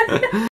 Huh.